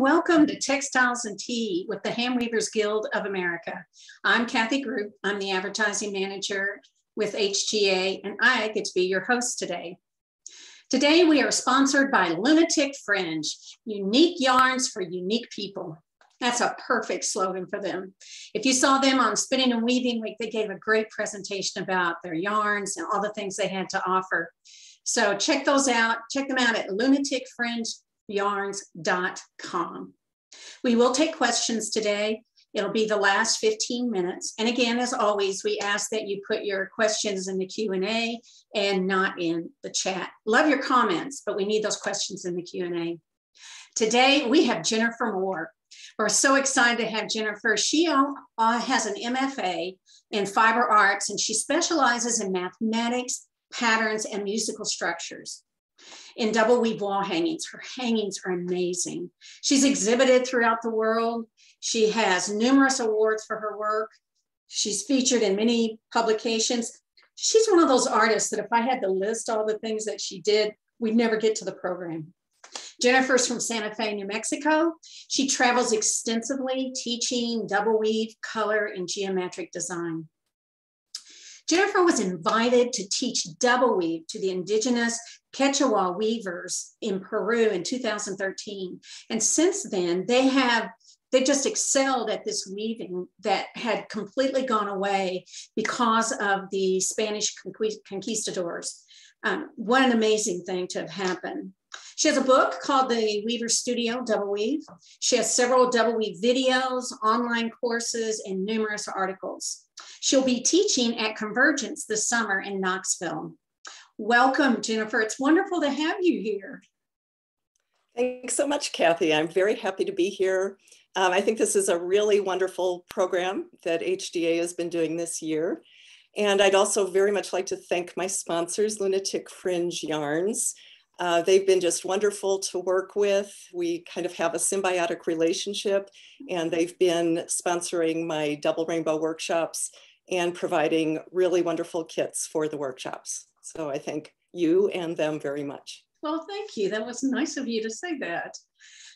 and welcome to Textiles and Tea with the Handweavers Guild of America. I'm Kathy Grupe. I'm the advertising manager with HGA, and I get to be your host today. Today we are sponsored by Lunatic Fringe, unique yarns for unique people. That's a perfect slogan for them. If you saw them on Spinning and Weaving Week, they gave a great presentation about their yarns and all the things they had to offer. So check those out. Check them out at lunaticfringeyarns.com. We will take questions today. It'll be the last 15 minutes. And again, as always, we ask that you put your questions in the Q&A and not in the chat. Love your comments, but we need those questions in the Q&A. Today, we have Jennifer Moore. We're so excited to have Jennifer. She has an MFA in fiber arts, and she specializes in mathematics, patterns, and musical structures. In double weave wall hangings, her hangings are amazing. She's exhibited throughout the world. She has numerous awards for her work. She's featured in many publications. She's one of those artists that if I had to list all the things that she did, we'd never get to the program. Jennifer's from Santa Fe, New Mexico. She travels extensively teaching double weave, color, and geometric design. Jennifer was invited to teach double weave to the indigenous Quechua weavers in Peru in 2013. And since then, they just excelled at this weaving that had completely gone away because of the Spanish conquistadors. What an amazing thing to have happened. She has a book called The Weaver Studio, Double Weave. She has several double weave videos, online courses, and numerous articles. She'll be teaching at Convergence this summer in Knoxville. Welcome, Jennifer. It's wonderful to have you here. Thanks so much, Kathy. I'm very happy to be here. I think this is a really wonderful program that HDA has been doing this year. And I'd also very much like to thank my sponsors, Lunatic Fringe Yarns. They've been just wonderful to work with. We kind of have a symbiotic relationship, and they've been sponsoring my Double Rainbow workshops and providing really wonderful kits for the workshops. So I thank you and them very much. Well, thank you. That was nice of you to say that.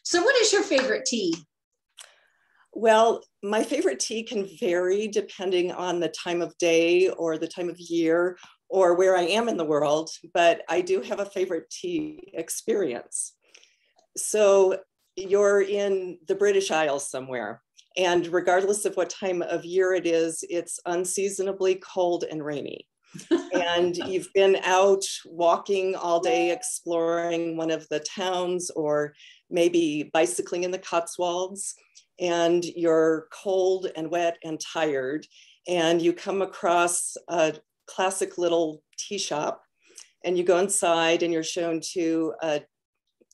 So what is your favorite tea? Well, my favorite tea can vary depending on the time of day or the time of year or where I am in the world, but I do have a favorite tea experience. So you're in the British Isles somewhere, and regardless of what time of year it is, it's unseasonably cold and rainy. And you've been out walking all day, exploring one of the towns, or maybe bicycling in the Cotswolds, and you're cold and wet and tired, and you come across a classic little tea shop, and you go inside and you're shown to a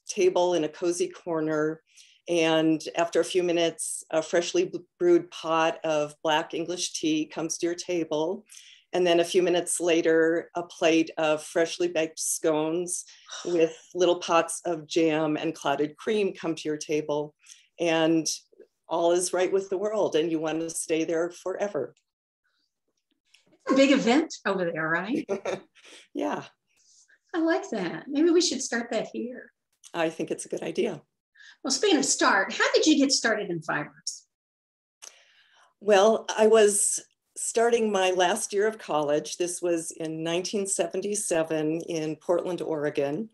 table in a cozy corner, and after a few minutes a freshly brewed pot of black English tea comes to your table, and then a few minutes later a plate of freshly baked scones with little pots of jam and clotted cream come to your table, and all is right with the world, and you want to stay there forever. It's a big event over there, right? Yeah. I like that. Maybe we should start that here. I think it's a good idea. Well, speaking of start, how did you get started in fibers? Well, I was starting my last year of college. This was in 1977 in Portland, Oregon.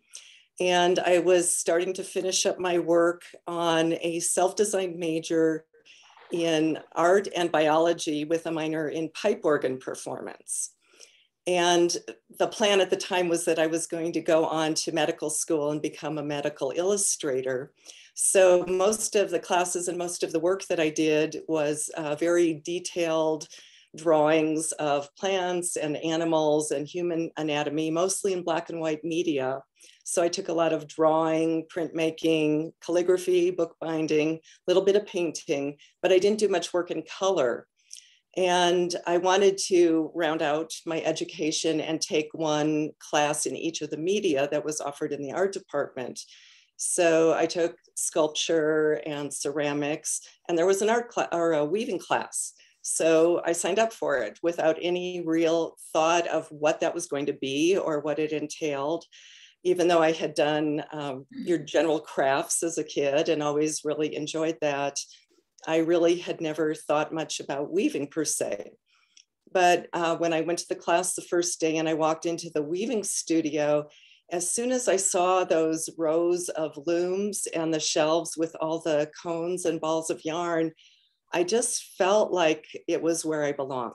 And I was starting to finish up my work on a self-designed major in art and biology with a minor in pipe organ performance. And the plan at the time was that I was going to go on to medical school and become a medical illustrator. So most of the classes and most of the work that I did was very detailed drawings of plants and animals and human anatomy, mostly in black and white media. So I took a lot of drawing, printmaking, calligraphy, bookbinding, a little bit of painting, but I didn't do much work in color. And I wanted to round out my education and take one class in each of the media that was offered in the art department. So I took sculpture and ceramics, and there was an art class or a weaving class. So I signed up for it without any real thought of what that was going to be or what it entailed. even though I had done your general crafts as a kid and always really enjoyed that, I really had never thought much about weaving per se. But when I went to the class the first day and I walked into the weaving studio, as soon as I saw those rows of looms and the shelves with all the cones and balls of yarn, I just felt like it was where I belonged.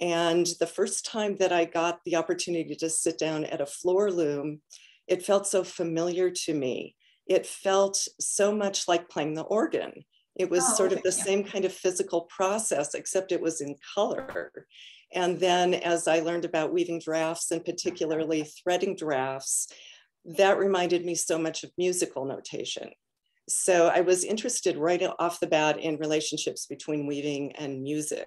And the first time that I got the opportunity to sit down at a floor loom, it felt so familiar to me. It felt so much like playing the organ. It was sort of the same kind of physical process, except it was in color. And then as I learned about weaving drafts and particularly threading drafts, that reminded me so much of musical notation. So I was interested right off the bat in relationships between weaving and music.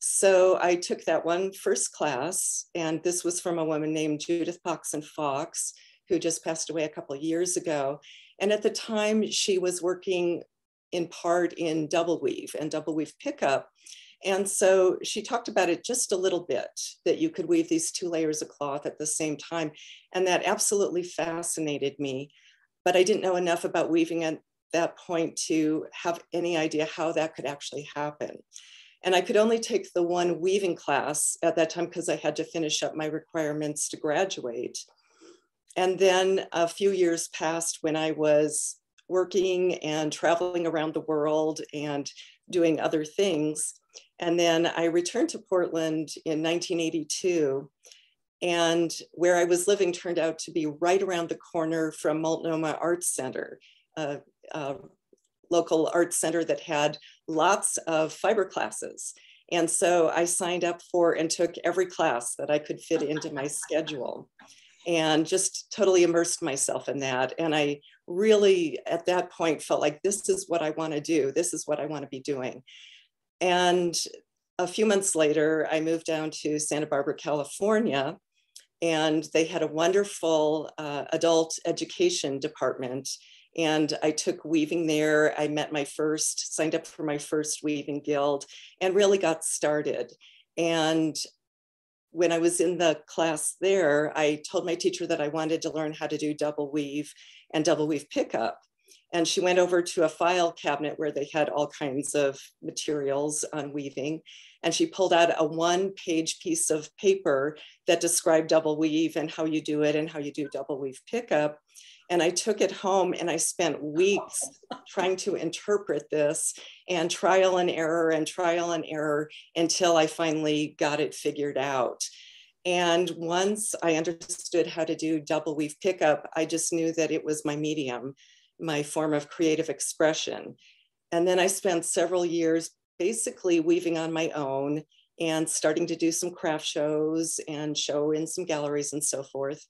So I took that one first class, and this was from a woman named Judith Paxon Fox, who just passed away a couple of years ago. And at the time she was working in part in double weave and double weave pickup. And so she talked about it just a little bit, that you could weave these two layers of cloth at the same time. And that absolutely fascinated me. But I didn't know enough about weaving at that point to have any idea how that could actually happen. And I could only take the one weaving class at that time because I had to finish up my requirements to graduate. And then a few years passed when I was working and traveling around the world and doing other things. And then I returned to Portland in 1982, and where I was living turned out to be right around the corner from Multnomah Arts Center, a local arts center that had lots of fiber classes. And so I signed up for and took every class that I could fit into my schedule and just totally immersed myself in that. And I really, at that point, felt like this is what I want to do. This is what I want to be doing. And a few months later, I moved down to Santa Barbara, California, and they had a wonderful adult education department. And I took weaving there. I met my first, signed up for my first weaving guild and really got started. And when I was in the class there, I told my teacher that I wanted to learn how to do double weave and double weave pickup. And she went over to a file cabinet where they had all kinds of materials on weaving. And she pulled out a one-page piece of paper that described double weave and how you do it and how you do double weave pickup. And I took it home and I spent weeks trying to interpret this, and trial and error until I finally got it figured out. And once I understood how to do double weave pickup, I just knew that it was my medium, my form of creative expression. And then I spent several years basically weaving on my own and starting to do some craft shows and show in some galleries and so forth.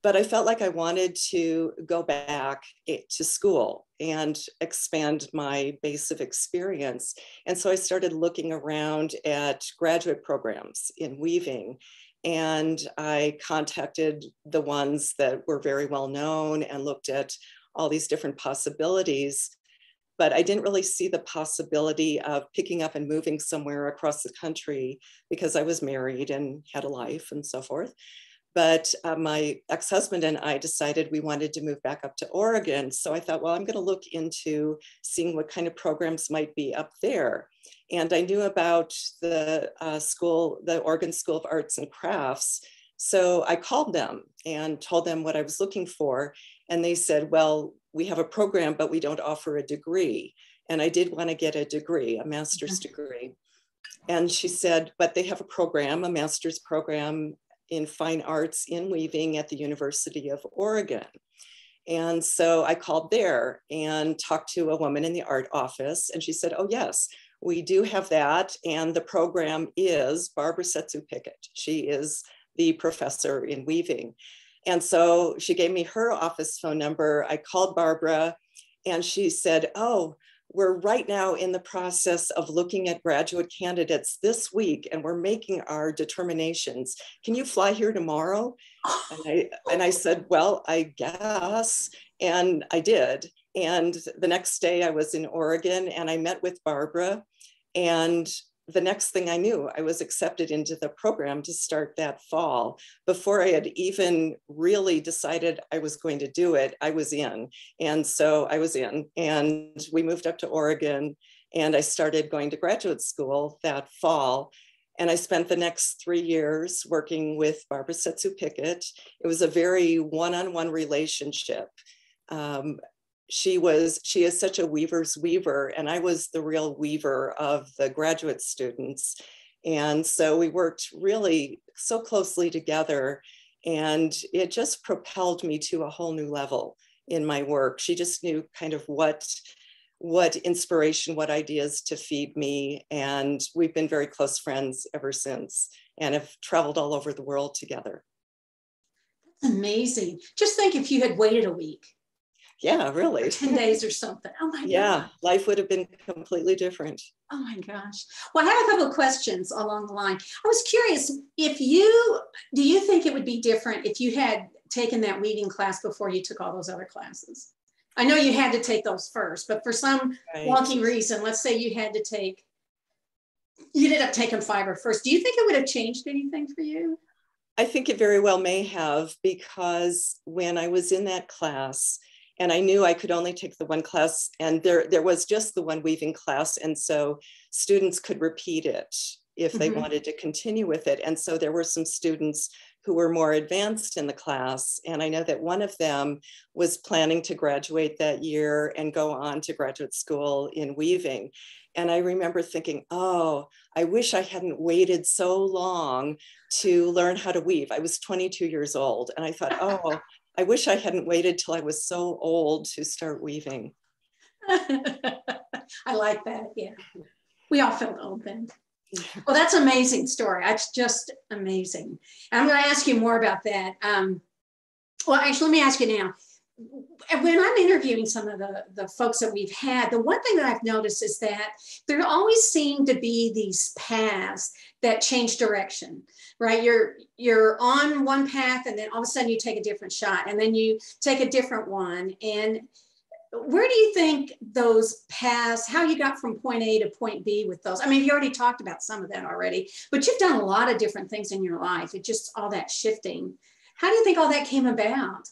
But I felt like I wanted to go back to school and expand my base of experience. And so I started looking around at graduate programs in weaving. And I contacted the ones that were very well known and looked at all these different possibilities, but I didn't really see the possibility of picking up and moving somewhere across the country because I was married and had a life and so forth. But my ex-husband and I decided we wanted to move back up to Oregon. So I thought, well, I'm gonna look into seeing what kind of programs might be up there. And I knew about the school, the Oregon School of Arts and Crafts. So I called them and told them what I was looking for. And they said, well, we have a program, but we don't offer a degree. And I did want to get a degree, a master's degree. And she said, but they have a program, a master's program in fine arts in weaving at the University of Oregon. And so I called there and talked to a woman in the art office. And she said, oh, yes, we do have that. And the program is Barbara Setsu Pickett. She is the professor in weaving. And so she gave me her office phone number. I called Barbara and she said, oh, we're right now in the process of looking at graduate candidates this week and we're making our determinations. Can you fly here tomorrow? And I said, well, I guess. And I did. And the next day I was in Oregon and I met with Barbara and the next thing I knew, I was accepted into the program to start that fall. Before I had even really decided I was going to do it, I was in. And so I was in, and we moved up to Oregon, and I started going to graduate school that fall. And I spent the next 3 years working with Barbara Setsu Pickett. It was a very one-on-one relationship. She is such a weaver's weaver, and I was the real weaver of the graduate students. And so we worked really so closely together, and it just propelled me to a whole new level in my work. She just knew kind of what inspiration, what ideas to feed me. And we've been very close friends ever since, and have traveled all over the world together. That's amazing. Just think if you had waited a week. Yeah, really. 10 days or something. Oh my God. Yeah, life would have been completely different. Oh my gosh. Well, I had a couple of questions along the line. I was curious, do you think it would be different if you had taken that weaving class before you took all those other classes? I know you had to take those first, but for some wonky reason, let's say you ended up taking fiber first. Do you think it would have changed anything for you? I think it very well may have, because when I was in that class, and I knew I could only take the one class, and there was just the one weaving class, and so students could repeat it if they wanted to continue with it. And so there were some students who were more advanced in the class. And I know that one of them was planning to graduate that year and go on to graduate school in weaving. And I remember thinking, oh, I wish I hadn't waited so long to learn how to weave. I was 22 years old. And I thought, oh, I wish I hadn't waited till I was so old to start weaving. I like that, yeah. We all felt old then. Well, that's an amazing story. That's just amazing. I'm going to ask you more about that. Well, actually, let me ask you now. When I'm interviewing some of the folks that we've had, the one thing that I've noticed is that there always seem to be these paths that change direction, right? You're on one path, and then all of a sudden you take a different shot, and then you take a different one. And where do you think those paths, how you got from point A to point B with those? I mean, you already talked about some of that already, but you've done a lot of different things in your life. It's just all that shifting. How do you think all that came about?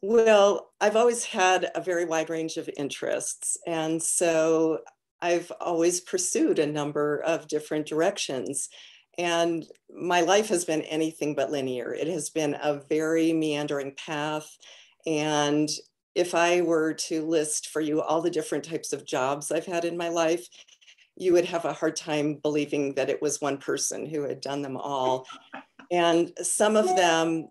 Well, I've always had a very wide range of interests. And so I've always pursued a number of different directions. And my life has been anything but linear. It has been a very meandering path. And if I were to list for you all the different types of jobs I've had in my life, you would have a hard time believing that it was one person who had done them all. And some of them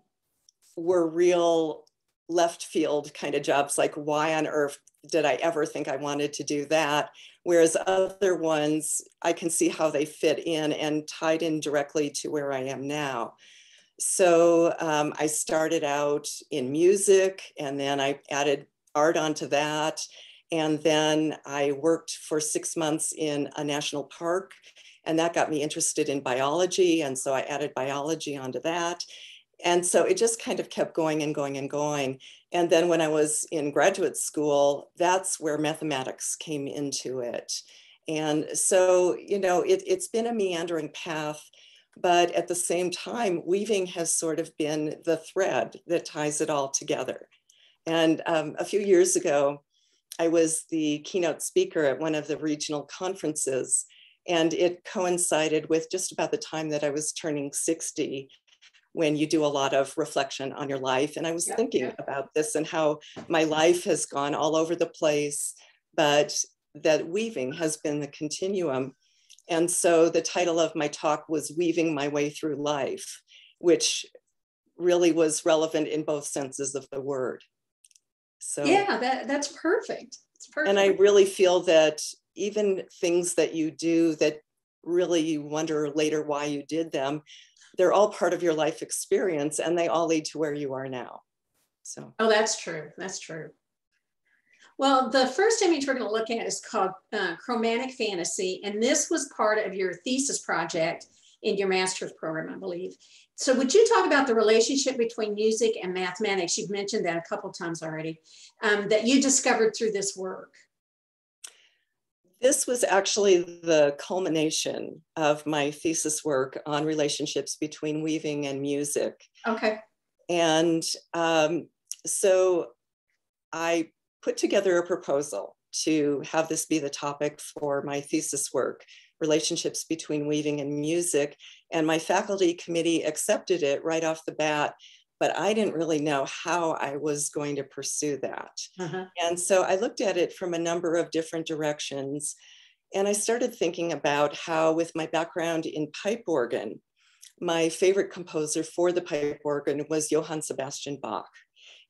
were real left field kind of jobs, like why on earth did I ever think I wanted to do that? Whereas other ones, I can see how they fit in and tied in directly to where I am now. So I started out in music, and then I added art onto that. And then I worked for 6 months in a national park, and that got me interested in biology. And so I added biology onto that. And so it just kind of kept going and going and going. And then when I was in graduate school, that's where mathematics came into it. And so, you know, it's been a meandering path. But at the same time, weaving has sort of been the thread that ties it all together. And a few years ago, I was the keynote speaker at one of the regional conferences, and it coincided with just about the time that I was turning 60, when you do a lot of reflection on your life. And I was thinking about this and how my life has gone all over the place, but that weaving has been the continuum. And so the title of my talk was Weaving My Way Through Life, which really was relevant in both senses of the word. So yeah, that's perfect. It's perfect. And I really feel that even things that you do that really you wonder later why you did them, they're all part of your life experience, and they all lead to where you are now. So. Oh, that's true. That's true. Well, the first image we're going to look at is called Chromatic Fantasy, and this was part of your thesis project in your master's program, I believe. So would you talk about the relationship between music and mathematics? You've mentioned that a couple times already, that you discovered through this work. This was actually the culmination of my thesis work on relationships between weaving and music. Okay. And so I put together a proposal to have this be the topic for my thesis work, relationships between weaving and music. And my faculty committee accepted it right off the bat, but I didn't really know how I was going to pursue that. Uh-huh. And so I looked at it from a number of different directions. And I started thinking about how, with my background in pipe organ, my favorite composer for the pipe organ was Johann Sebastian Bach.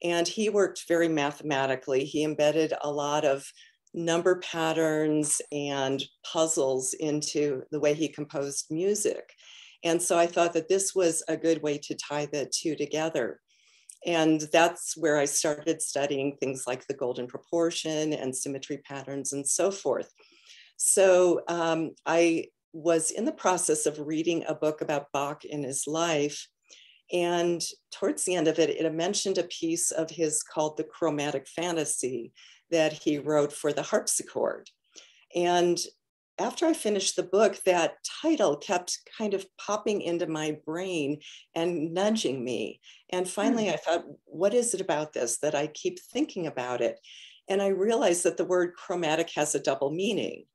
And he worked very mathematically. He embedded a lot of number patterns and puzzles into the way he composed music. And so I thought that this was a good way to tie the two together. And that's where I started studying things like the golden proportion and symmetry patterns and so forth. So I was in the process of reading a book about Bach in his life. And towards the end of it, it mentioned a piece of his called the Chromatic Fantasy that he wrote for the harpsichord. And after I finished the book, that title kept kind of popping into my brain and nudging me. And finally, I thought, what is it about this that I keep thinking about it? And I realized that the word chromatic has a double meaning.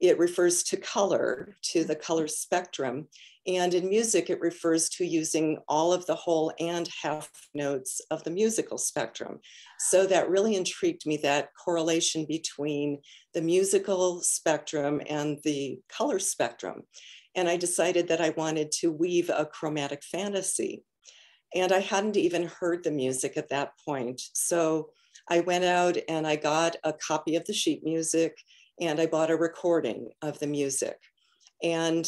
It refers to color, to the color spectrum. And in music, it refers to using all of the whole and half notes of the musical spectrum. So that really intrigued me, that correlation between the musical spectrum and the color spectrum. And I decided that I wanted to weave a chromatic fantasy. And I hadn't even heard the music at that point. So I went out and I got a copy of the sheet music, and I bought a recording of the music. And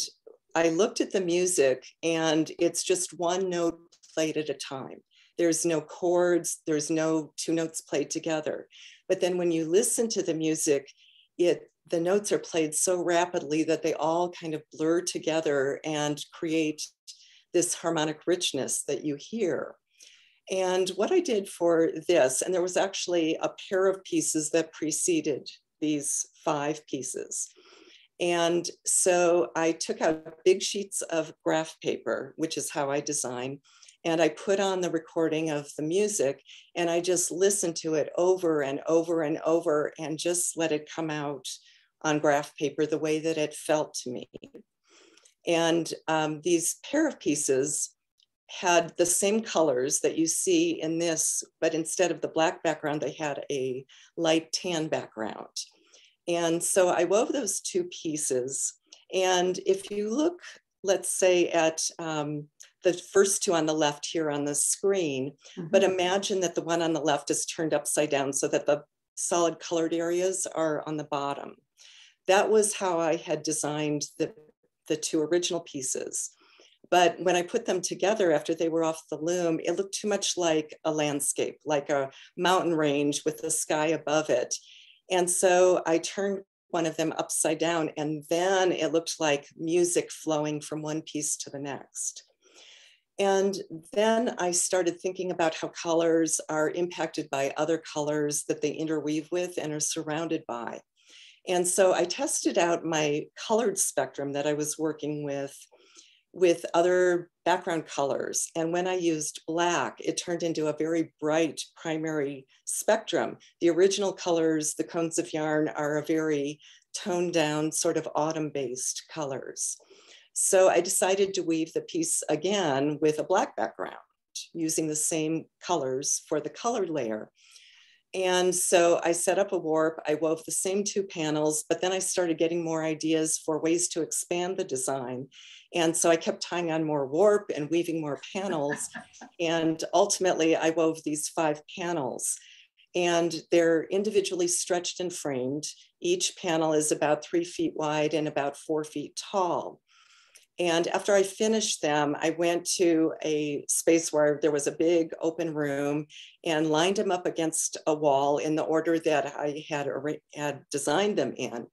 I looked at the music, and it's just one note played at a time. There's no chords, there's no two notes played together. But then when you listen to the music, the notes are played so rapidly that they all kind of blur together and create this harmonic richness that you hear. And what I did for this, and there was actually a pair of pieces that preceded these five pieces. And so I took out big sheets of graph paper, which is how I design, and I put on the recording of the music, and I just listened to it over and over and over and just let it come out on graph paper the way that it felt to me. And these pair of pieces had the same colors that you see in this, but instead of the black background, they had a light tan background. And so I wove those two pieces. And if you look, let's say at the first two on the left here on the screen, mm-hmm. but imagine that the one on the left is turned upside down so that the solid colored areas are on the bottom. That was how I had designed the two original pieces. But when I put them together after they were off the loom, it looked too much like a landscape, like a mountain range with the sky above it. And so I turned one of them upside down, and then it looked like music flowing from one piece to the next. And then I started thinking about how colors are impacted by other colors that they interweave with and are surrounded by. And so I tested out my colored spectrum that I was working with other background colors. And when I used black, it turned into a very bright primary spectrum. The original colors, the cones of yarn, are a very toned down sort of autumn-based colors. So I decided to weave the piece again with a black background, using the same colors for the color layer. And so I set up a warp, I wove the same two panels, but then I started getting more ideas for ways to expand the design. And so I kept tying on more warp and weaving more panels. And ultimately I wove these five panels, and they're individually stretched and framed. Each panel is about 3 feet wide and about 4 feet tall. And after I finished them, I went to a space where there was a big open room and lined them up against a wall in the order that I had designed them in.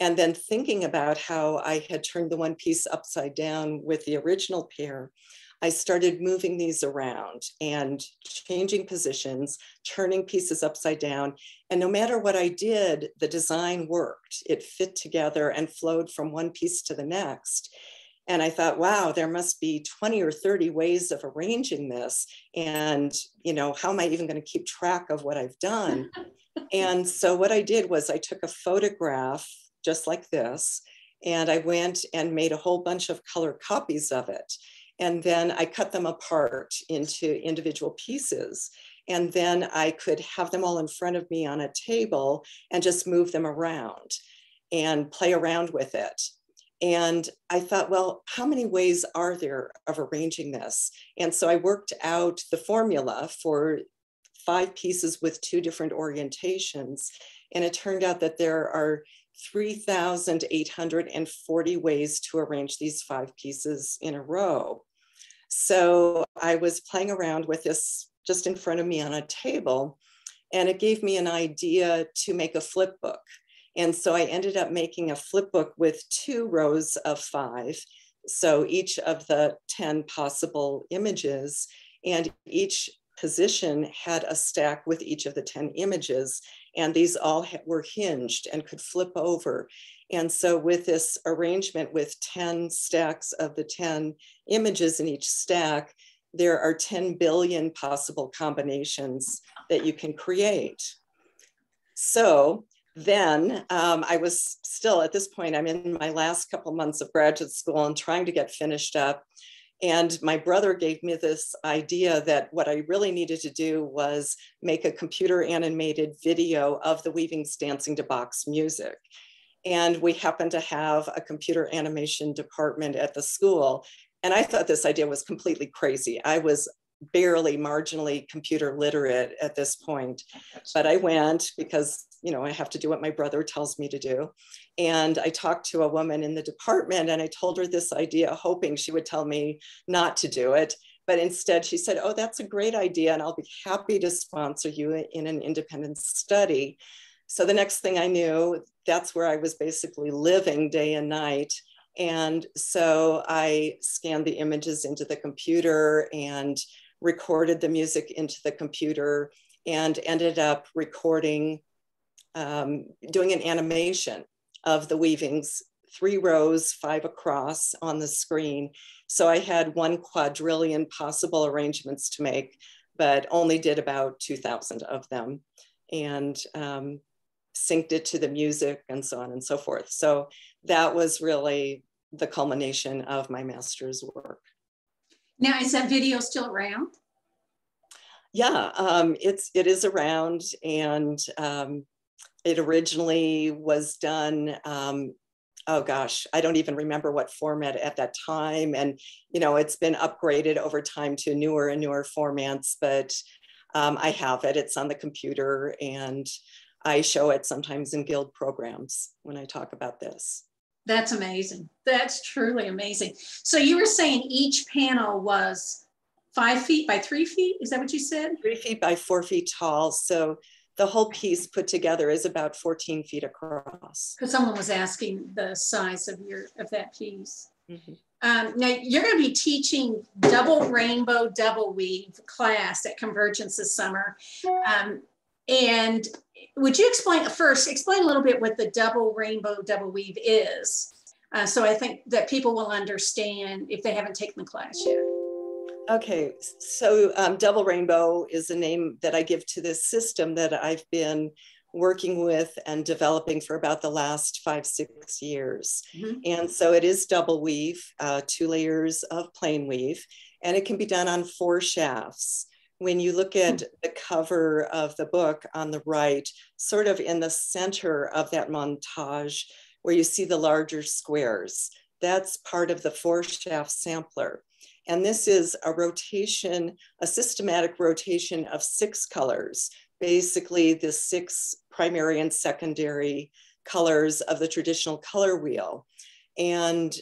And then thinking about how I had turned the one piece upside down with the original pair, I started moving these around and changing positions, turning pieces upside down. And no matter what I did, the design worked. It fit together and flowed from one piece to the next. And I thought, wow, there must be 20 or 30 ways of arranging this. And, you know, how am I even going to keep track of what I've done? And so what I did was I took a photograph just like this, and I went and made a whole bunch of color copies of it. And then I cut them apart into individual pieces. And then I could have them all in front of me on a table and just move them around and play around with it. And I thought, well, how many ways are there of arranging this? And so I worked out the formula for 5 pieces with 2 different orientations. And it turned out that there are 3,840 ways to arrange these 5 pieces in a row. So I was playing around with this just in front of me on a table, and it gave me an idea to make a flip book. And so I ended up making a flip book with 2 rows of 5. So each of the 10 possible images, and each position had a stack with each of the 10 images, and these all were hinged and could flip over. And so with this arrangement with 10 stacks of the 10 images in each stack, there are 10 billion possible combinations that you can create. So then I was still, at this point, I'm in my last couple months of graduate school and trying to get finished up. And my brother gave me this idea that what I really needed to do was make a computer animated video of the weavings dancing to Bach's music. And we happened to have a computer animation department at the school. And I thought this idea was completely crazy. I was barely marginally computer literate at this point, but I went because, you know, I have to do what my brother tells me to do. And I talked to a woman in the department, and I told her this idea, hoping she would tell me not to do it. But instead she said, oh, that's a great idea, and I'll be happy to sponsor you in an independent study. So the next thing I knew, that's where I was basically living day and night. And so I scanned the images into the computer and recorded the music into the computer, and ended up recording, doing an animation of the weavings, 3 rows, 5 across on the screen. So I had 1 quadrillion possible arrangements to make, but only did about 2,000 of them, and synced it to the music and so on and so forth. So that was really the culmination of my master's work. Now, is that video still around? Yeah, it is around, and it originally was done, oh gosh, I don't even remember what format at that time. And, you know, it's been upgraded over time to newer and newer formats, but I have it, it's on the computer, and I show it sometimes in guild programs when I talk about this. That's amazing. That's truly amazing. So you were saying each panel was 5 feet by 3 feet? Is that what you said? 3 feet by 4 feet tall. So the whole piece put together is about 14 feet across. Because someone was asking the size of that piece. Mm-hmm. Now you're going to be teaching Double Rainbow, Double Weave class at Convergence this summer. And would you explain a little bit what the Double Rainbow, Double Weave is? So I think that people will understand if they haven't taken the class yet. Okay, so Double Rainbow is a name that I give to this system that I've been working with and developing for about the last 5-6 years. Mm-hmm. And so it is double weave, 2 layers of plain weave, and it can be done on 4 shafts. When you look at the cover of the book on the right, sort of in the center of that montage where you see the larger squares, that's part of the 4-shaft sampler. And this is a rotation, a systematic rotation of 6 colors, basically the 6 primary and secondary colors of the traditional color wheel. And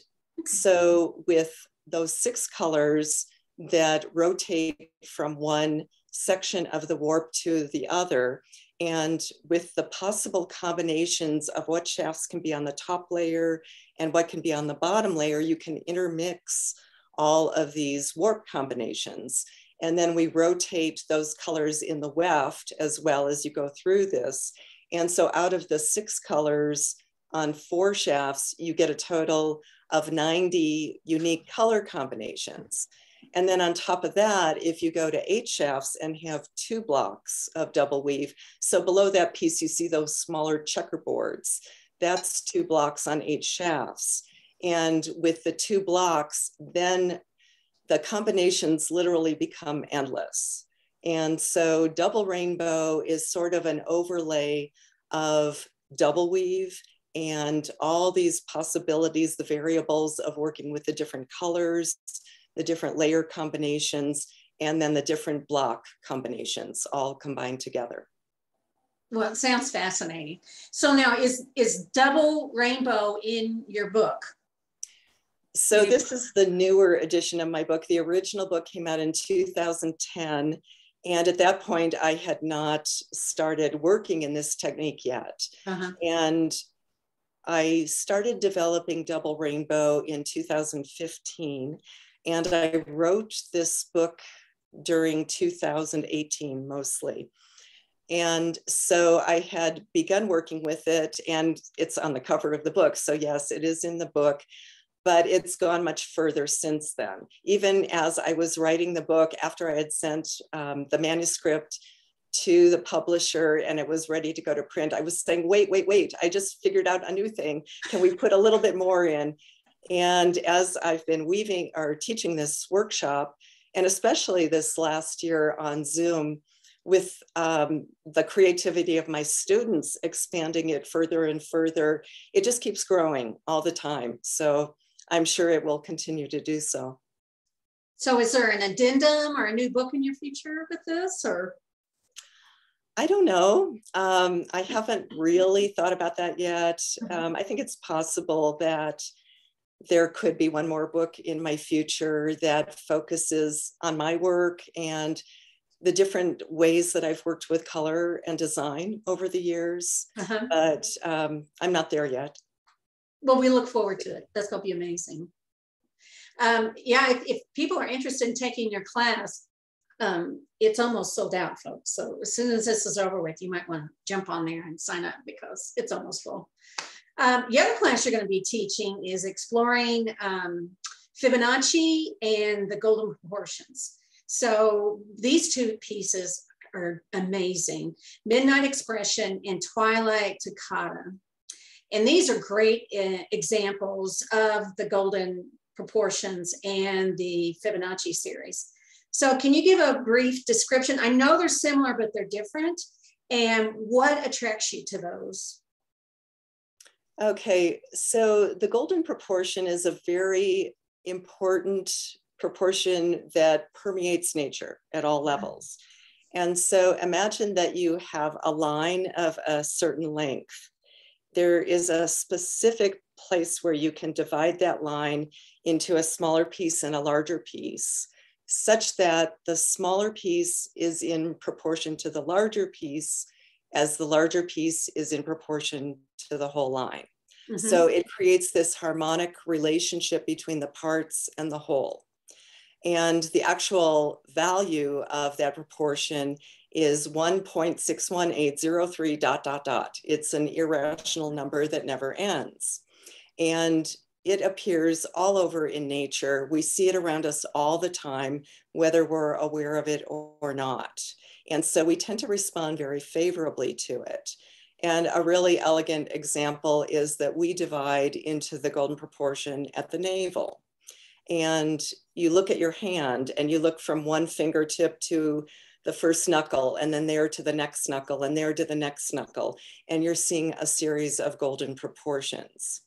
so with those 6 colors that rotate from one section of the warp to the other. And with the possible combinations of what shafts can be on the top layer and what can be on the bottom layer, you can intermix all of these warp combinations. And then we rotate those colors in the weft as well as you go through this. And so out of the 6 colors on 4 shafts, you get a total of 90 unique color combinations. And then on top of that, if you go to 8 shafts and have 2 blocks of double weave, so below that piece, you see those smaller checkerboards. That's 2 blocks on 8 shafts. And with the 2 blocks, then the combinations literally become endless. And so Double Rainbow is sort of an overlay of double weave and all these possibilities, the variables of working with the different colors, the different layer combinations, and then the different block combinations all combined together. Well, it sounds fascinating. So now is Double Rainbow in your book? So this is the newer edition of my book. The original book came out in 2010. And at that point, I had not started working in this technique yet. And I started developing Double Rainbow in 2015. And I wrote this book during 2018 mostly. And so I had begun working with it, and it's on the cover of the book. So yes, it is in the book, but it's gone much further since then. Even as I was writing the book, after I had sent the manuscript to the publisher and it was ready to go to print, I was saying, wait, I just figured out a new thing. Can we put a little bit more in? And as I've been weaving or teaching this workshop, and especially this last year on Zoom, with the creativity of my students expanding it further and further, it just keeps growing all the time. So I'm sure it will continue to do so. So is there an addendum or a new book in your future with this, or? I don't know. I haven't really thought about that yet. I think it's possible that there could be one more book in my future that focuses on my work and the different ways that I've worked with color and design over the years, but I'm not there yet. Well, we look forward to it. That's going to be amazing. Yeah, if people are interested in taking your class, it's almost sold out, folks. So as soon as this is over with, you might want to jump on there and sign up because it's almost full. The other class you're going to be teaching is exploring Fibonacci and the golden proportions. So these two pieces are amazing, Midnight Expression and Twilight Toccata. And these are great examples of the golden proportions and the Fibonacci series. So can you give a brief description? I know they're similar, but they're different. And what attracts you to those? Okay, so the golden proportion is a very important proportion that permeates nature at all levels. And so imagine that you have a line of a certain length. There is a specific place where you can divide that line into a smaller piece and a larger piece, such that the smaller piece is in proportion to the larger piece as the larger piece is in proportion to the whole line. So it creates this harmonic relationship between the parts and the whole. And the actual value of that proportion is 1.61803 ... It's an irrational number that never ends. And it appears all over in nature. We see it around us all the time, whether we're aware of it or not. And so we tend to respond very favorably to it. And a really elegant example is that we divide into the golden proportion at the navel. And you look at your hand and you look from one fingertip to the first knuckle and then there to the next knuckle and there to the next knuckle. And you're seeing a series of golden proportions.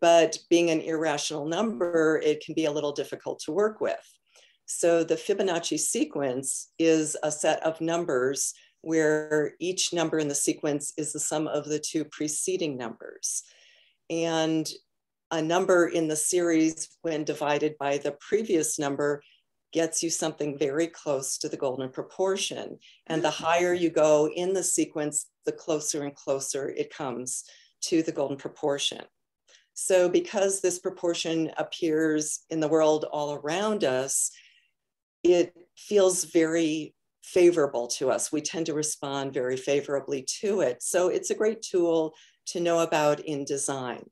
But being an irrational number, it can be a little difficult to work with. So the Fibonacci sequence is a set of numbers where each number in the sequence is the sum of the 2 preceding numbers. And a number in the series, when divided by the previous number, gets you something very close to the golden proportion. And the higher you go in the sequence, the closer and closer it comes to the golden proportion. So because this proportion appears in the world all around us, it feels very favorable to us. We tend to respond very favorably to it. So it's a great tool to know about in design.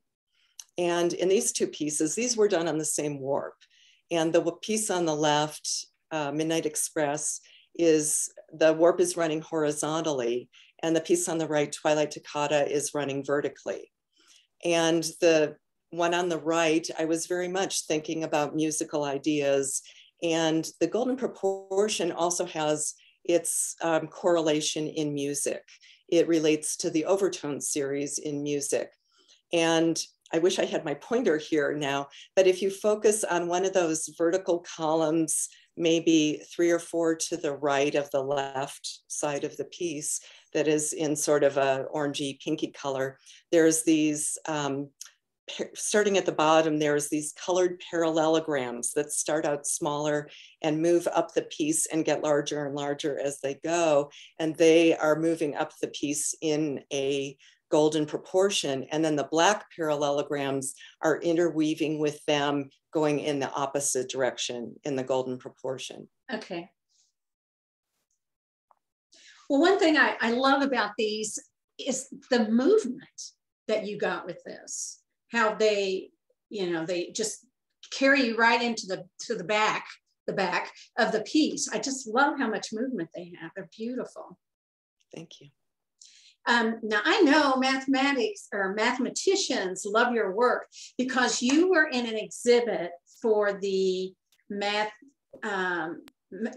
And in these two pieces, these were done on the same warp. And the piece on the left, Midnight Express, is the warp is running horizontally, and the piece on the right, Twilight Toccata, is running vertically. And the one on the right, I was very much thinking about musical ideas, and the golden proportion also has its correlation in music. It relates to the overtone series in music. And I wish I had my pointer here now, but if you focus on one of those vertical columns, maybe 3 or 4 to the right of the left side of the piece that is in sort of a orangey pinky color, there's these, starting at the bottom, there's these colored parallelograms that start out smaller and move up the piece and get larger and larger as they go. And they are moving up the piece in a golden proportion. And then the black parallelograms are interweaving with them, going in the opposite direction in the golden proportion. Okay. Well, one thing I love about these is the movement that you got with this, how they, you know, they just carry you right into the back of the piece. I just love how much movement they have. They're beautiful. Thank you. Now, I know mathematicians love your work because you were in an exhibit for the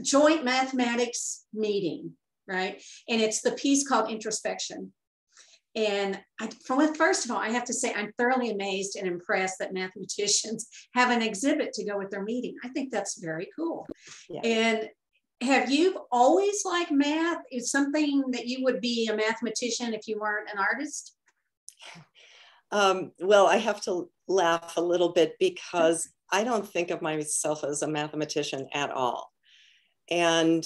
joint mathematics meeting, right? And it's the piece called Introspection. And first of all, I have to say, I'm thoroughly amazed and impressed that mathematicians have an exhibit to go with their meeting. I think that's very cool. Yeah. And have you always liked math? Is something that you would be a mathematician if you weren't an artist? Well, I have to laugh a little bit because I don't think of myself as a mathematician at all. And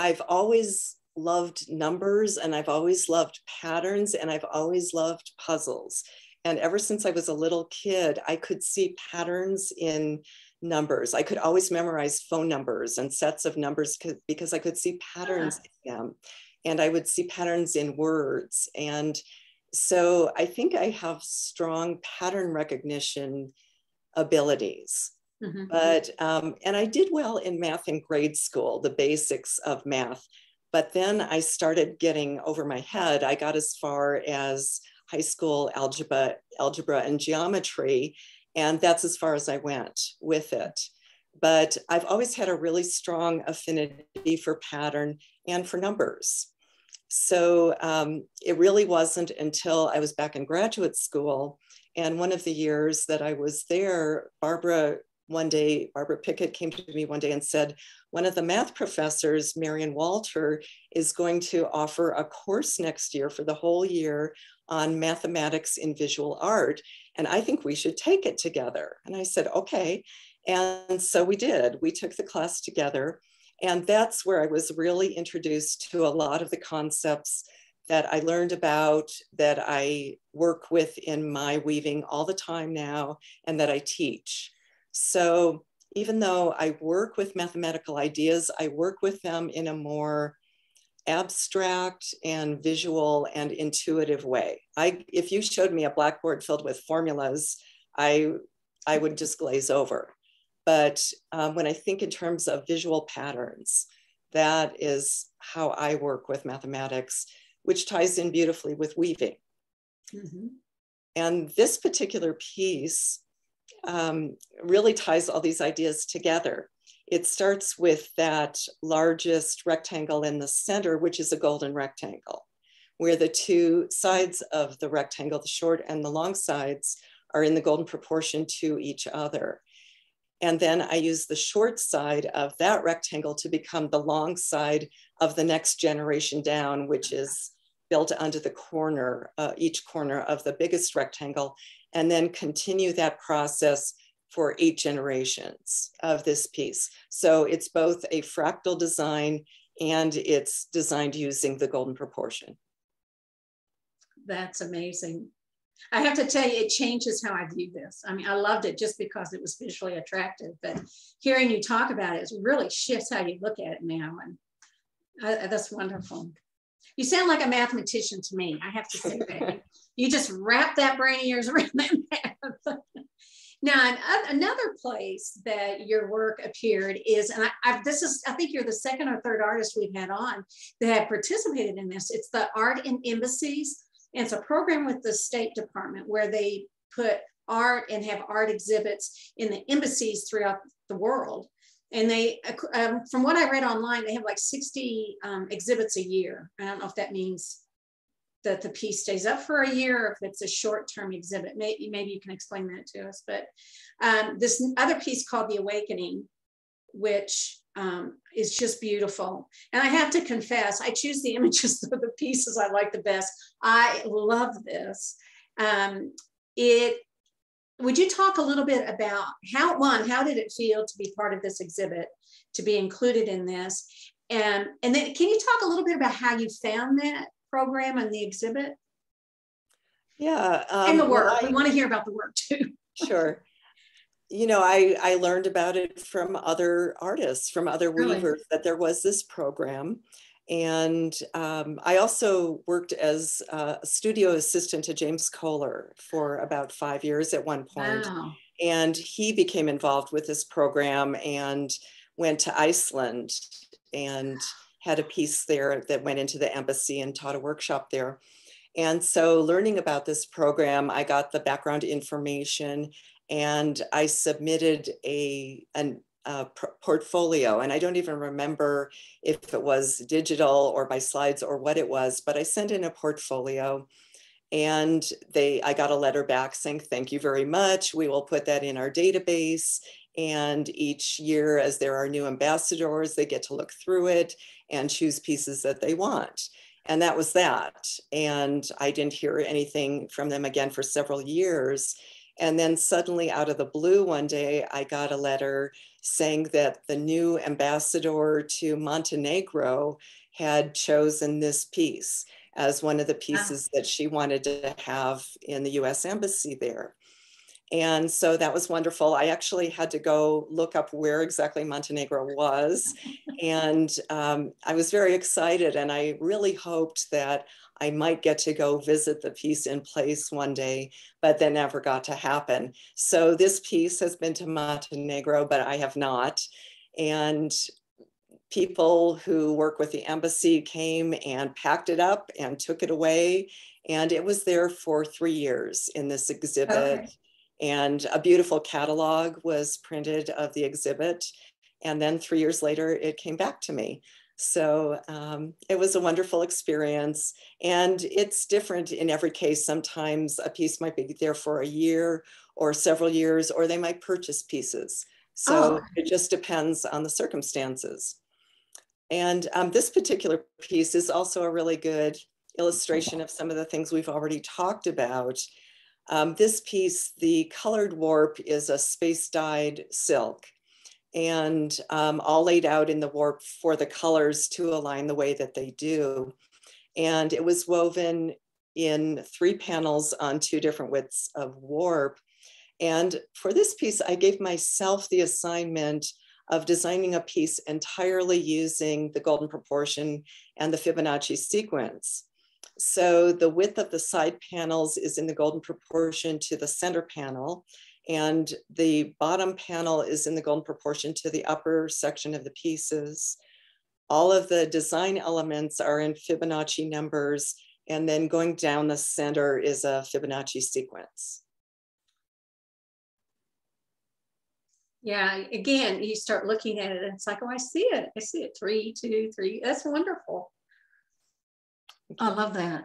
I've always loved numbers, and I've always loved patterns, and I've always loved puzzles. And ever since I was a little kid, I could see patterns in numbers. I could always memorize phone numbers and sets of numbers because I could see patterns in them, and I would see patterns in words. And so I think I have strong pattern recognition abilities. Mm-hmm. But, and I did well in math in grade school, the basics of math. But then I started getting over my head. I got as far as high school algebra and geometry. And that's as far as I went with it. But I've always had a really strong affinity for pattern and for numbers. So it really wasn't until I was back in graduate school. And one of the years that I was there, Barbara Pickett came to me one day and said, one of the math professors, Marian Walter, is going to offer a course next year for the whole year on mathematics in visual art. And I think we should take it together. And I said, okay. And so we did. We took the class together. And that's where I was really introduced to a lot of the concepts that I learned about, that I work with in my weaving all the time now, and that I teach. So even though I work with mathematical ideas, I work with them in a more abstract and visual and intuitive way. If you showed me a blackboard filled with formulas, I would just glaze over. But when I think in terms of visual patterns, that is how I work with mathematics, which ties in beautifully with weaving. Mm-hmm. And this particular piece really ties all these ideas together. It starts with that largest rectangle in the center, which is a golden rectangle, where the two sides of the rectangle, the short and the long sides, are in the golden proportion to each other. And then I use the short side of that rectangle to become the long side of the next generation down, which is built under the corner, each corner of the biggest rectangle, and then continue that process for 8 generations of this piece. So it's both a fractal design and it's designed using the golden proportion. That's amazing. I have to tell you, it changes how I view this. I mean, I loved it just because it was visually attractive, but hearing you talk about it really shifts how you look at it now, and that's wonderful. You sound like a mathematician to me, I have to say that. You just wrap that brain of yours around that math. Now, another place that your work appeared is, and I think you're the second or third artist we've had on that have participated in this. It's the Art in Embassies. And it's a program with the State Department where they put art and have art exhibits in the embassies throughout the world. And they, from what I read online, they have like 60 exhibits a year. I don't know if that means that the piece stays up for a year or if it's a short-term exhibit. Maybe you can explain that to us. But this other piece called The Awakening, which is just beautiful. And I have to confess, I choose the images of the pieces I like the best. I love this. Would you talk a little bit about how did it feel to be part of this exhibit, to be included in this? And then can you talk a little bit about how you found that program and the exhibit? Yeah. And the work, we want to hear about the work too. Sure. You know, I learned about it from other artists, from other weavers, really? That there was this program. And I also worked as a studio assistant to James Kohler for about 5 years at one point. Wow. And he became involved with this program and went to Iceland and had a piece there that went into the embassy and taught a workshop there. And so learning about this program, I got the background information. And I submitted a portfolio, and I don't even remember if it was digital or by slides or what it was, but I sent in a portfolio and I got a letter back saying, thank you very much. We will put that in our database. And each year as there are new ambassadors, they get to look through it and choose pieces that they want. And that was that. And I didn't hear anything from them again for several years. And then suddenly out of the blue one day, I got a letter saying that the new ambassador to Montenegro had chosen this piece as one of the pieces that she wanted to have in the US embassy there. And so that was wonderful. I actually had to go look up where exactly Montenegro was. And I was very excited, and I really hoped that I might get to go visit the piece in place one day, but that never got to happen. So this piece has been to Montenegro, but I have not. And people who work with the embassy came and packed it up and took it away. And it was there for 3 years in this exhibit. Okay. And a beautiful catalog was printed of the exhibit. And then 3 years later, it came back to me. So it was a wonderful experience. And it's different in every case. Sometimes a piece might be there for a year or several years, or they might purchase pieces. So it just depends on the circumstances. And this particular piece is also a really good illustration of some of the things we've already talked about. This piece, the colored warp, is a space dyed silk, and all laid out in the warp for the colors to align the way that they do. And it was woven in 3 panels on 2 different widths of warp. And for this piece, I gave myself the assignment of designing a piece entirely using the golden proportion and the Fibonacci sequence. So the width of the side panels is in the golden proportion to the center panel, and the bottom panel is in the golden proportion to the upper section of the pieces. All of the design elements are in Fibonacci numbers, and then going down the center is a Fibonacci sequence. Yeah, again, you start looking at it and it's like, oh, I see it. I see it, 3, 2, 3. That's wonderful. I love that.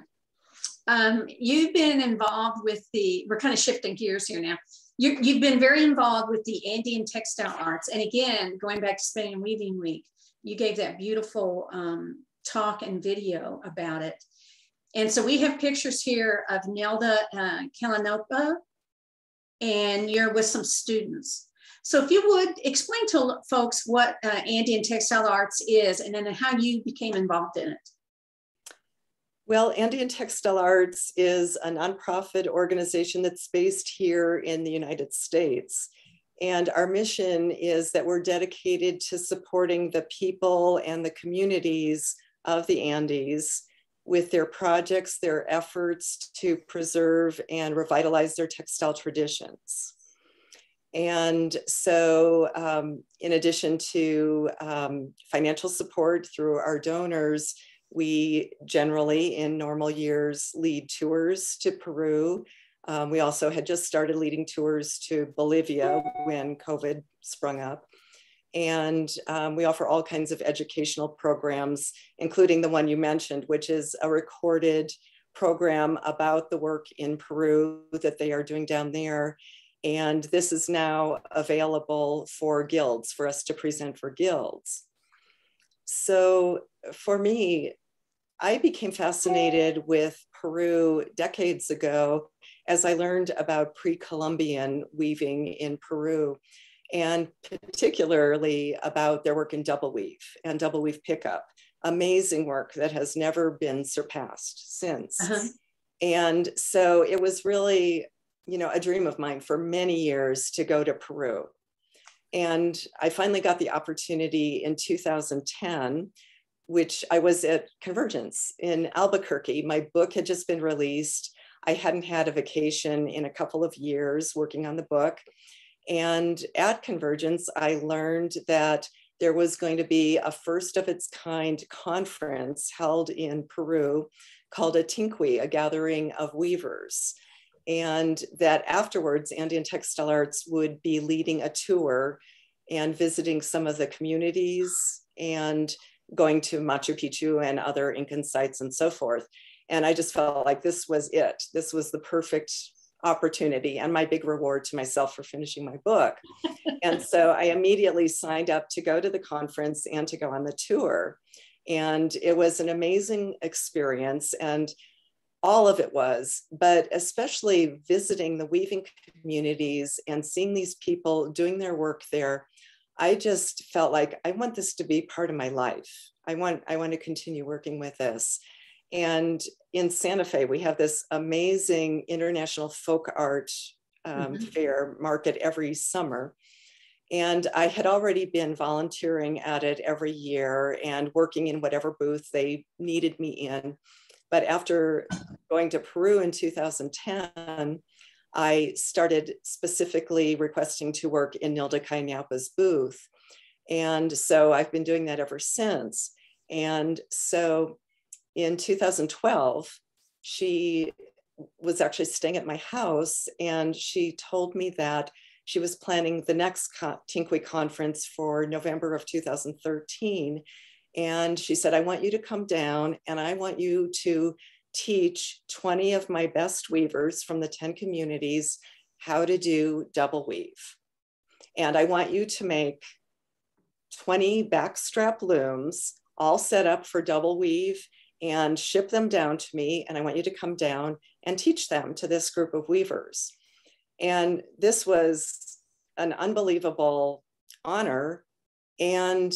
You've been involved with we're kind of shifting gears here now. You've been very involved with the Andean Textile Arts. And again, going back to Spinning and Weaving Week, you gave that beautiful talk and video about it. And so we have pictures here of Nelda Kalanopa, and you're with some students. So if you would explain to folks what Andean Textile Arts is, and then how you became involved in it. Well, Andean Textile Arts is a nonprofit organization that's based here in the United States. And our mission is that we're dedicated to supporting the people and the communities of the Andes with their projects, their efforts to preserve and revitalize their textile traditions. And so in addition to financial support through our donors, we generally in normal years lead tours to Peru. We also had just started leading tours to Bolivia when COVID sprung up. And we offer all kinds of educational programs, including the one you mentioned, which is a recorded program about the work in Peru that they are doing down there. And this is now available for guilds, for us to present for guilds. So for me, I became fascinated with Peru decades ago as I learned about pre-Columbian weaving in Peru, and particularly about their work in double weave and double weave pickup, amazing work that has never been surpassed since. And so it was really, you know, a dream of mine for many years to go to Peru. And I finally got the opportunity in 2010, which I was at Convergence in Albuquerque. My book had just been released. I hadn't had a vacation in a couple of years working on the book. And at Convergence, I learned that there was going to be a first of its kind conference held in Peru called a Tinkui, a gathering of weavers. And that afterwards, Andean Textile Arts would be leading a tour and visiting some of the communities and going to Machu Picchu and other Incan sites and so forth. And I just felt like this was it. This was the perfect opportunity and my big reward to myself for finishing my book. And so I immediately signed up to go to the conference and to go on the tour. And it was an amazing experience, and all of it was, but especially visiting the weaving communities and seeing these people doing their work there. I just felt like I want this to be part of my life. I want to continue working with this. And in Santa Fe, we have this amazing international folk art fair market every summer. And I had already been volunteering at it every year and working in whatever booth they needed me in. But after going to Peru in 2010, I started specifically requesting to work in Nilda Kainaupa's booth. And so I've been doing that ever since. And so in 2012, she was actually staying at my house, and she told me that she was planning the next Tinkui conference for November of 2013. And she said, I want you to come down and I want you to teach 20 of my best weavers from the 10 communities how to do double weave. And I want you to make 20 backstrap looms all set up for double weave and ship them down to me. And I want you to come down and teach them to this group of weavers. And this was an unbelievable honor and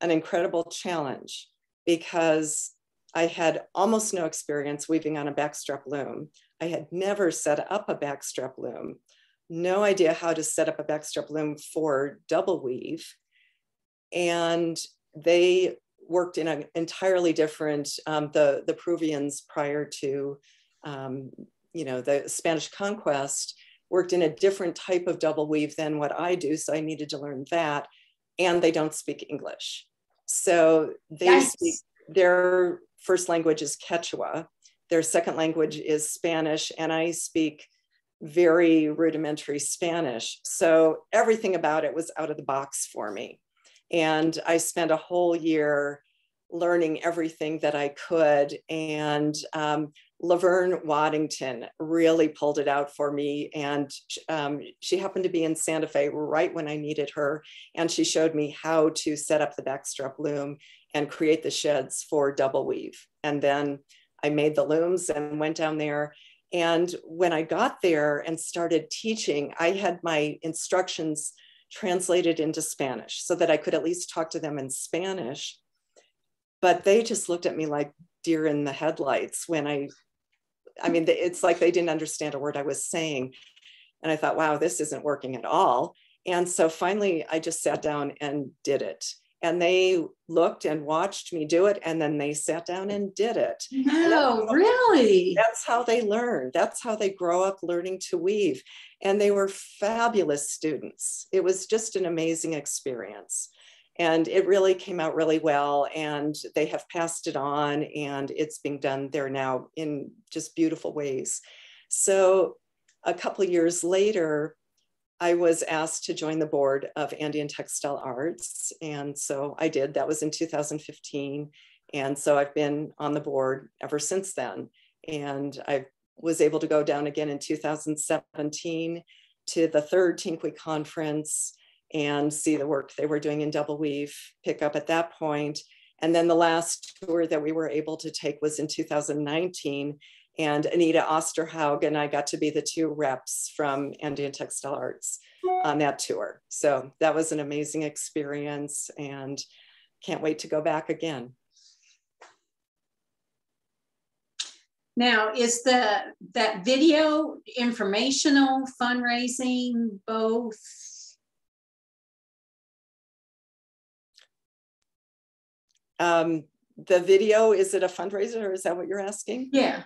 an incredible challenge, because I had almost no experience weaving on a backstrap loom. I had never set up a backstrap loom, no idea how to set up a backstrap loom for double weave. And they worked in an entirely different, the Peruvians prior to, you know, the Spanish conquest worked in a different type of double weave than what I do. So I needed to learn that. And they don't speak English. So they speak, their first language is Quechua. Their second language is Spanish. And I speak very rudimentary Spanish. So everything about it was out of the box for me. And I spent a whole year learning everything that I could. And Laverne Waddington really pulled it out for me. And she happened to be in Santa Fe right when I needed her. And she showed me how to set up the backstrap loom and create the sheds for double weave. And then I made the looms and went down there. And when I got there and started teaching, I had my instructions translated into Spanish so that I could at least talk to them in Spanish. But they just looked at me like, deer in the headlights when I mean, it's like they didn't understand a word I was saying. And I thought, wow, this isn't working at all. And so finally, I just sat down and did it. And they looked and watched me do it. And then they sat down and did it. No, really? That's how they learn. That's how they grow up learning to weave. And they were fabulous students. It was just an amazing experience. And it really came out really well. And they have passed it on, and it's being done there now in just beautiful ways. So a couple of years later, I was asked to join the board of Andean Textile Arts. And so I did. That was in 2015. And so I've been on the board ever since then. And I was able to go down again in 2017 to the third Tinkui conference and see the work they were doing in double weave, pick up at that point. And then the last tour that we were able to take was in 2019. And Anita Osterhaug and I got to be the two reps from Andean Textile Arts on that tour. So that was an amazing experience, and can't wait to go back again. Now, is that video informational, fundraising, both? The video, is it a fundraiser, or is that what you're asking? Yeah.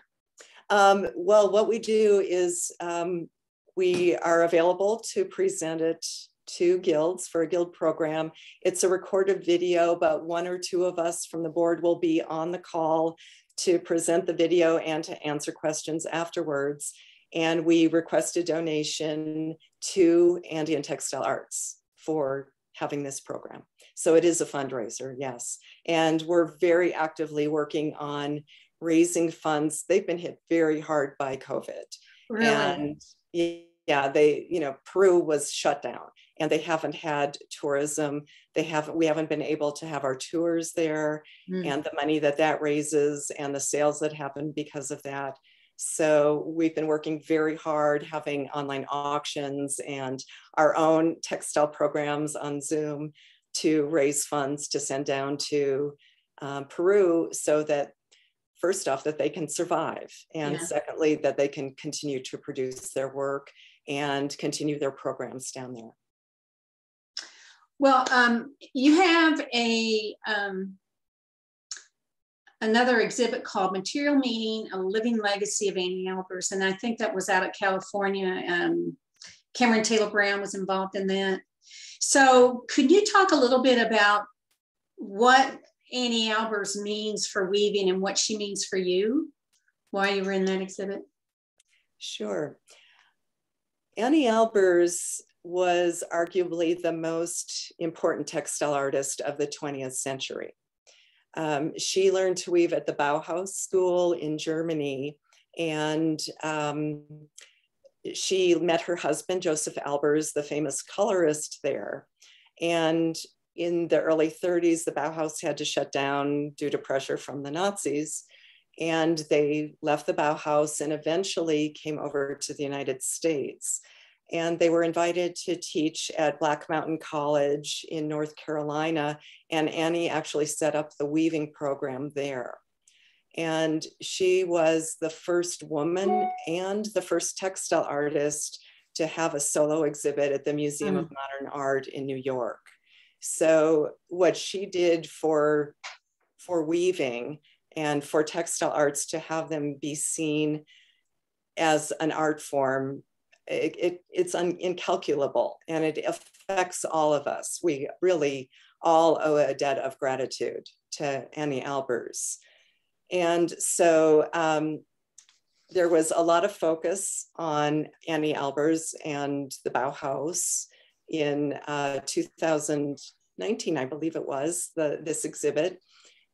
Well, what we do is we are available to present it to guilds for a guild program. It's a recorded video, but one or two of us from the board will be on the call to present the video and to answer questions afterwards. And we request a donation to Andean Textile Arts for having this program. So it is a fundraiser, yes. And we're very actively working on raising funds. They've been hit very hard by COVID. Really? And yeah, they, you know, Peru was shut down and they haven't had tourism. We haven't been able to have our tours there, and the money that raises and the sales that happen because of that. So we've been working very hard, having online auctions and our own textile programs on Zoom to raise funds to send down to Peru so that, first off, that they can survive, and secondly, that they can continue to produce their work and continue their programs down there. Well, you have a another exhibit called Material Meaning, A Living Legacy of Anni Albers, and I think that was out of California. Cameron Taylor Brown was involved in that. So could you talk a little bit about what Anni Albers means for weaving and what she means for you while you were in that exhibit? Sure. Anni Albers was arguably the most important textile artist of the 20th century. She learned to weave at the Bauhaus school in Germany, and she met her husband, Joseph Albers, the famous colorist there. And in the early 30s, the Bauhaus had to shut down due to pressure from the Nazis. And they left the Bauhaus and eventually came over to the United States. And they were invited to teach at Black Mountain College in North Carolina. And Annie actually set up the weaving program there. And she was the first woman and the first textile artist to have a solo exhibit at the Museum of Modern Art in New York. So what she did for weaving and for textile arts, to have them be seen as an art form, it's incalculable, and it affects all of us. We really all owe a debt of gratitude to Anni Albers. And so there was a lot of focus on Anni Albers and the Bauhaus. In 2019, I believe it was, this exhibit.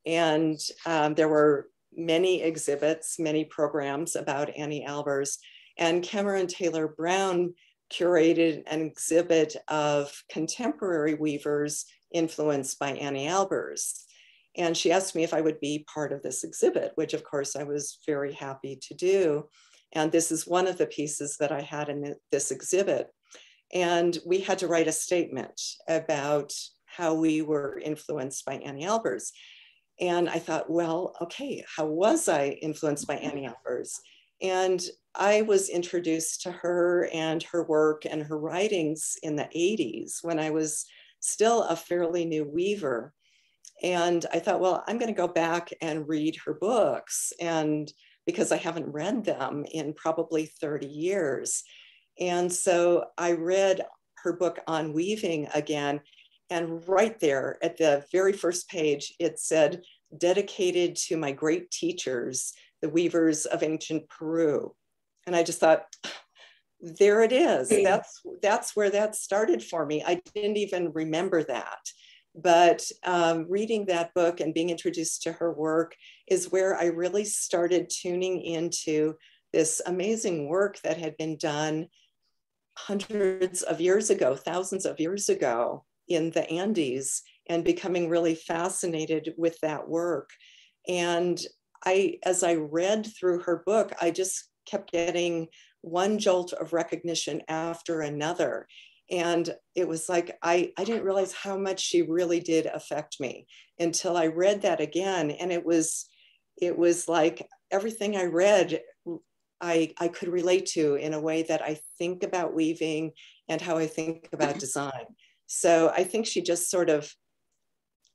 And there were many exhibits, many programs about Anni Albers. And Cameron Taylor Brown curated an exhibit of contemporary weavers influenced by Anni Albers. And she asked me if I would be part of this exhibit, which of course I was very happy to do. And this is one of the pieces that I had in this exhibit. And we had to write a statement about how we were influenced by Anni Albers. And I thought, well, okay, how was I influenced by Anni Albers? And I was introduced to her and her work and her writings in the 80s when I was still a fairly new weaver. And I thought, well, I'm going to go back and read her books, and because I haven't read them in probably 30 years. And so I read her book on weaving again. And right there at the very first page, it said, dedicated to my great teachers, the weavers of ancient Peru. And I just thought, there it is. That's where that started for me. I didn't even remember that. But reading that book and being introduced to her work is where I really started tuning into this amazing work that had been done hundreds of years ago, thousands of years ago in the Andes, and becoming really fascinated with that work. And as I read through her book, I just kept getting one jolt of recognition after another. And it was like, I didn't realize how much she really did affect me until I read that again. And it was like everything I read, I could relate to in a way that I think about weaving and how I think about design. So I think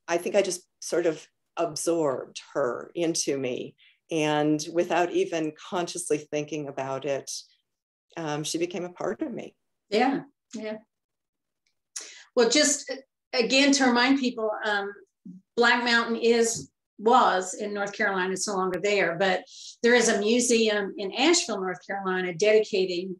I just sort of absorbed her into me. And without even consciously thinking about it, she became a part of me. Yeah. Yeah. Well, just again, to remind people, Black Mountain was in North Carolina. It's no longer there, but there is a museum in Asheville, North Carolina, dedicating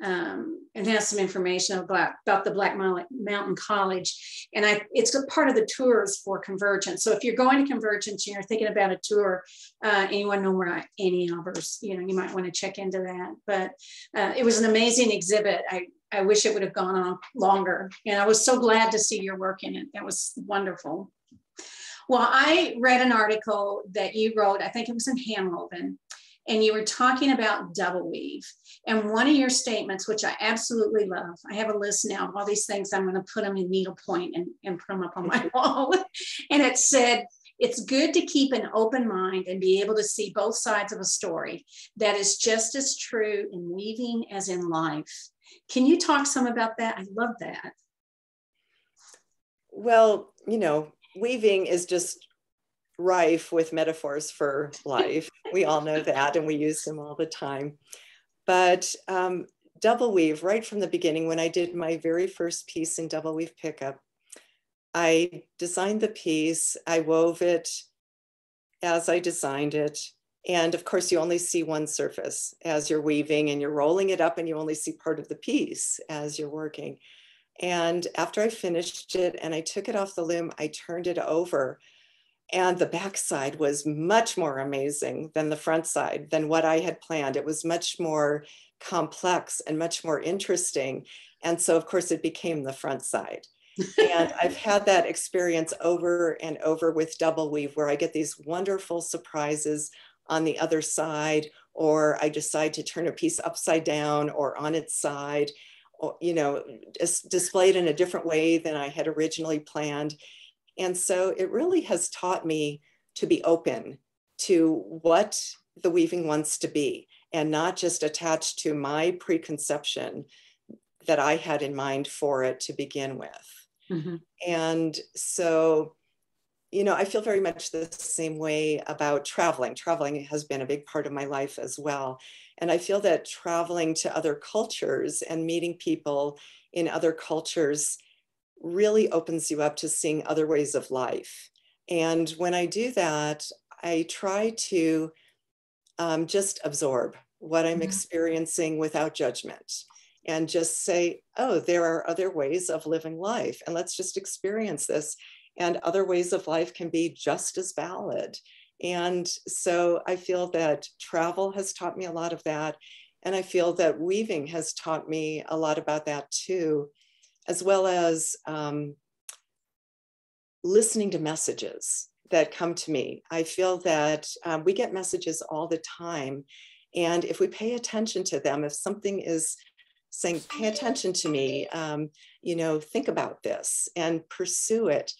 and has some information about the Black Mountain College. And it's a part of the tours for Convergence. So if you're going to Convergence and you're thinking about a tour, and you want to know where Anni Albers, you might want to check into that. But it was an amazing exhibit. I wish it would have gone on longer. And I was so glad to see your work in it. That was wonderful. Well, I read an article that you wrote, I think it was in Handwoven, and you were talking about double weave. And one of your statements, which I absolutely love, I have a list now of all these things, I'm gonna put them in needlepoint and put them up on my wall. And it said, it's good to keep an open mind and be able to see both sides of a story. That is just as true in weaving as in life. Can you talk some about that? I love that. Well, weaving is just rife with metaphors for life. We all know that, and we use them all the time. But double weave, right from the beginning, when I did my very first piece in double weave pickup, I designed the piece, I wove it as I designed it. And of course, you only see one surface as you're weaving and you're rolling it up, and you only see part of the piece as you're working. And after I finished it and I took it off the loom, I turned it over, and the backside was much more amazing than the front side, than what I had planned. It was much more complex and much more interesting. And so of course it became the front side. And I've had that experience over and over with double weave, where I get these wonderful surprises on the other side, or I decide to turn a piece upside down or on its side, or, displayed in a different way than I had originally planned. And so it really has taught me to be open to what the weaving wants to be, and not just attached to my preconception that I had in mind for it to begin with. Mm-hmm. And so, I feel very much the same way about traveling. Traveling has been a big part of my life as well. And I feel that traveling to other cultures and meeting people in other cultures really opens you up to seeing other ways of life. And when I do that, I try to just absorb what I'm experiencing without judgment, and just say, oh, there are other ways of living life, and let's just experience this. And other ways of life can be just as valid. And so I feel that travel has taught me a lot of that. And I feel that weaving has taught me a lot about that too, as well as listening to messages that come to me. I feel that we get messages all the time. And if we pay attention to them, if something is saying, pay attention to me, think about this and pursue it,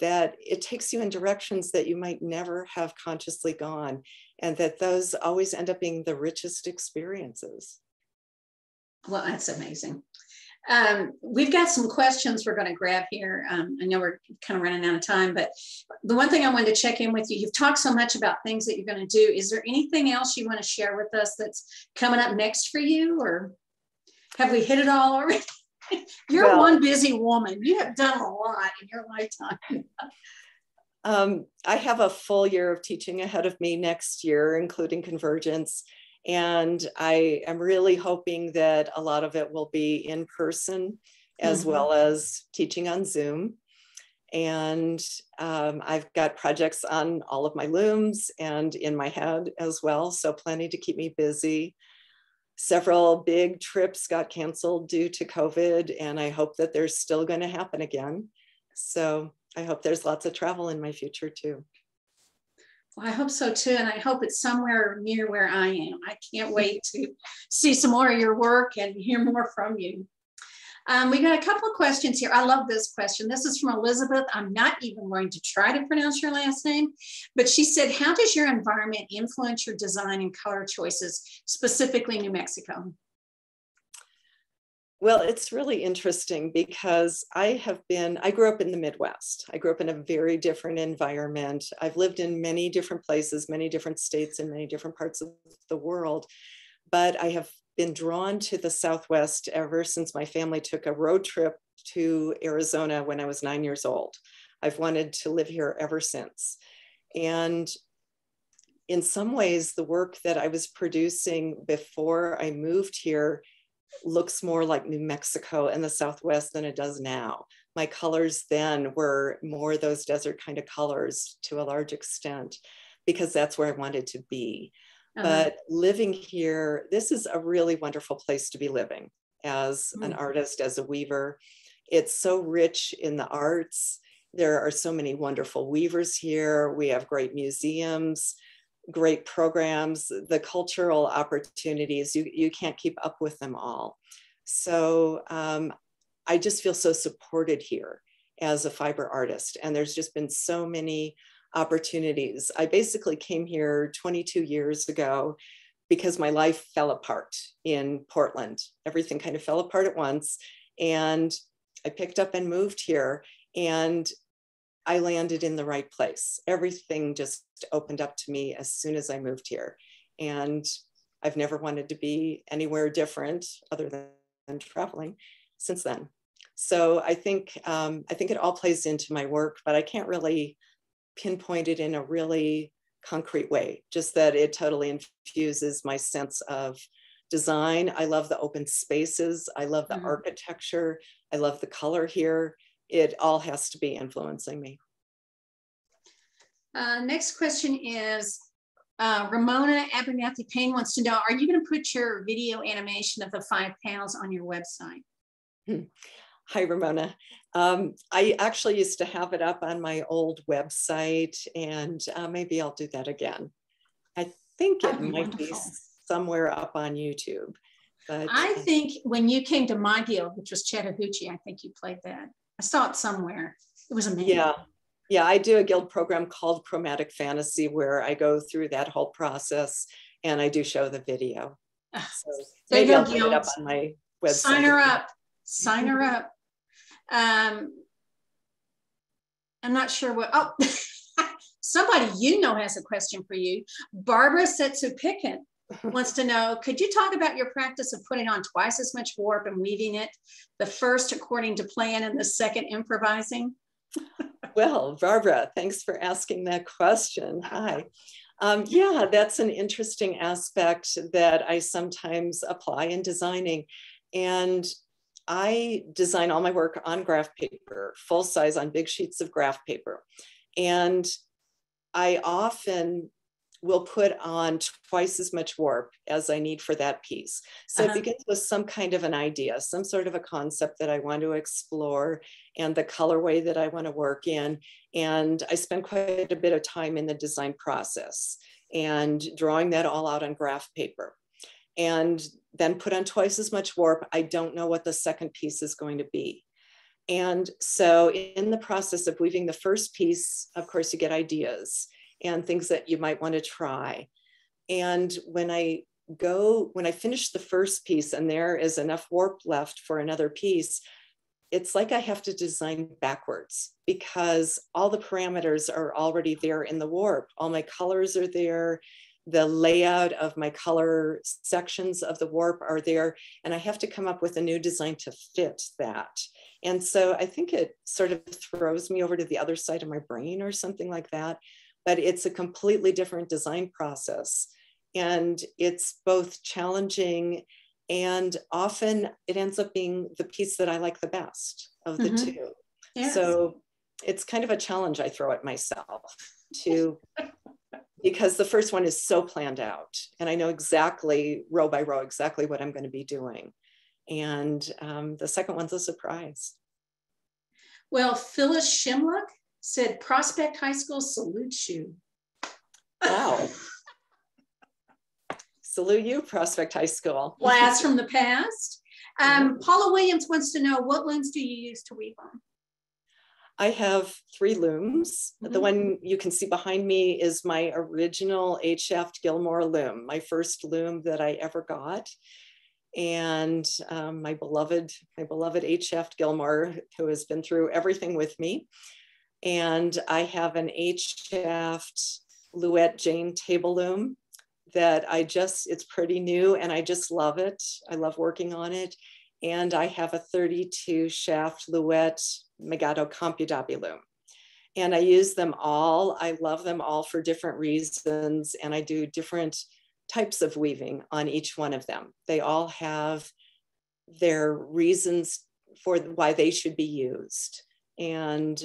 that it takes you in directions that you might never have consciously gone, and that those always end up being the richest experiences. Well, that's amazing. We've got some questions we're going to grab here. I know we're kind of running out of time, but the one thing I wanted to check in with you, you've talked so much about things that you're going to do. Is there anything else you want to share with us that's coming up next for you, or have we hit it all already? You're one busy woman. You have done a lot in your lifetime. I have a full year of teaching ahead of me next year, including Convergence. And I am really hoping that a lot of it will be in person, as well as teaching on Zoom. And I've got projects on all of my looms and in my head as well. So planning to keep me busy. Several big trips got canceled due to COVID, and I hope that they're still going to happen again. So I hope there's lots of travel in my future too. Well, I hope so too, and I hope it's somewhere near where I am. I can't wait to see some more of your work and hear more from you. We got a couple of questions here. I love this question. This is from Elizabeth. I'm not even going to try to pronounce your last name, but she said, how does your environment influence your design and color choices, specifically New Mexico? Well, it's really interesting because I grew up in the Midwest. I grew up in a very different environment. I've lived in many different places, many different states, and many different parts of the world. But I have been drawn to the Southwest ever since my family took a road trip to Arizona when I was 9 years old. I've wanted to live here ever since. And in some ways, the work that I was producing before I moved here looks more like New Mexico and the Southwest than it does now. My colors then were more those desert kind of colors to a large extent, because that's where I wanted to be. But living here, this is a really wonderful place to be living as an artist, as a weaver. It's so rich in the arts. There are so many wonderful weavers here. We have great museums, great programs, the cultural opportunities. You can't keep up with them all. So I just feel so supported here as a fiber artist. And there's just been so many opportunities. I basically came here 22 years ago because my life fell apart in Portland. Everything kind of fell apart at once. And I picked up and moved here, and I landed in the right place. Everything just opened up to me as soon as I moved here. And I've never wanted to be anywhere different other than traveling since then. So I think it all plays into my work, but I can't really pinpointed in a really concrete way, just that it totally infuses my sense of design. I love the open spaces. I love the architecture. I love the color here. It all has to be influencing me. Next question is, Ramona Abernathy Payne wants to know, are you going to put your video animation of the 5 panels on your website? Hi, Ramona. I actually used to have it up on my old website, and maybe I'll do that again. I think it might be somewhere up on YouTube. But I think when you came to my guild, which was Chattahoochee, I think you played that. I saw it somewhere. It was amazing. Yeah, I do a guild program called Chromatic Fantasy where I go through that whole process, and I do show the video. So maybe I'll put it up on my website. Sign her up. Sign her up. I'm not sure what, oh, somebody you know has a question for you. Barbara Setsu Pickett wants to know, could you talk about your practice of putting on twice as much warp and weaving it, the first according to plan and the second improvising? Well, Barbara, thanks for asking that question. Hi. Yeah, that's an interesting aspect that I sometimes apply in designing. And I design all my work on graph paper, full size on big sheets of graph paper. And I often will put on twice as much warp as I need for that piece. So it begins with some kind of an idea, some sort of a concept that I want to explore and the colorway that I want to work in. And I spend quite a bit of time in the design process and drawing that all out on graph paper. And then put on twice as much warp. I don't know what the second piece is going to be. And so in the process of weaving the first piece, of course, you get ideas and things that you might want to try. And when I finish the first piece and there is enough warp left for another piece, it's like I have to design backwards because all the parameters are already there in the warp. All my colors are there. The layout of my color sections of the warp are there, and I have to come up with a new design to fit that. And so I think it sort of throws me over to the other side of my brain or something like that, but it's a completely different design process. And it's both challenging and often it ends up being the piece that I like the best of the two. Yes. So it's kind of a challenge I throw at myself to because the first one is so planned out and I know exactly row by row, exactly what I'm going to be doing. And the second one's a surprise. Well, Phyllis Shimluck said, Prospect High School salutes you. Wow. Salute you, Prospect High School. Blast from the past. Paula Williams wants to know, what looms do you use to weave on? I have three looms. The one you can see behind me is my original 8-shaft Gilmore loom, my first loom that I ever got. And my beloved 8-shaft Gilmore, who has been through everything with me. And I have an 8-shaft Louette Jane table loom that I just, it's pretty new and I just love it. I love working on it. And I have a 32-shaft Louette Megato Compudabi loom. And I use them all. I love them all for different reasons. And I do different types of weaving on each one of them. They all have their reasons for why they should be used. And,